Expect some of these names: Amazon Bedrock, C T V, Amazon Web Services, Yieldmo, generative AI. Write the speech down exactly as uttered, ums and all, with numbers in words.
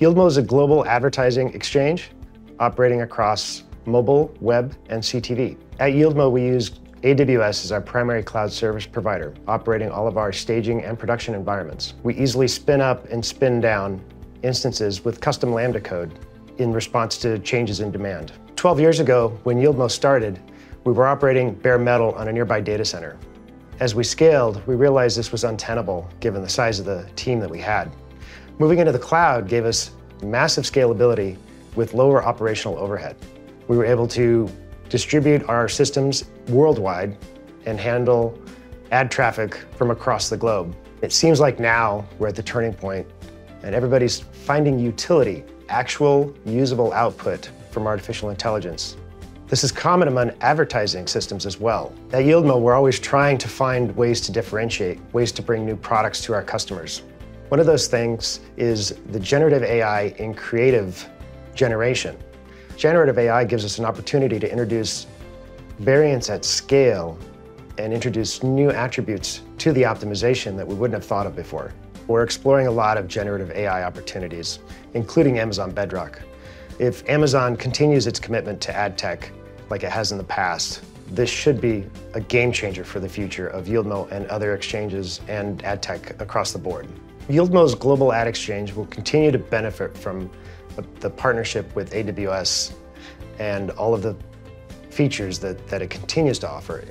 Yieldmo is a global advertising exchange operating across mobile, web, and C T V. At Yieldmo, we use A W S as our primary cloud service provider, operating all of our staging and production environments. We easily spin up and spin down instances with custom Lambda code in response to changes in demand. twelve years ago, when Yieldmo started, we were operating bare metal on a nearby data center. As we scaled, we realized this was untenable given the size of the team that we had. Moving into the cloud gave us massive scalability with lower operational overhead. We were able to distribute our systems worldwide and handle ad traffic from across the globe. It seems like now we're at the turning point and everybody's finding utility, actual usable output from artificial intelligence. This is common among advertising systems as well. At Yieldmo, we're always trying to find ways to differentiate, ways to bring new products to our customers. One of those things is the generative A I in creative generation. Generative A I gives us an opportunity to introduce variants at scale and introduce new attributes to the optimization that we wouldn't have thought of before. We're exploring a lot of generative A I opportunities, including Amazon Bedrock. If Amazon continues its commitment to ad tech like it has in the past, this should be a game changer for the future of Yieldmo and other exchanges and ad tech across the board. Yieldmo's global ad exchange will continue to benefit from the partnership with A W S and all of the features that, that it continues to offer.